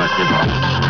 Let's go.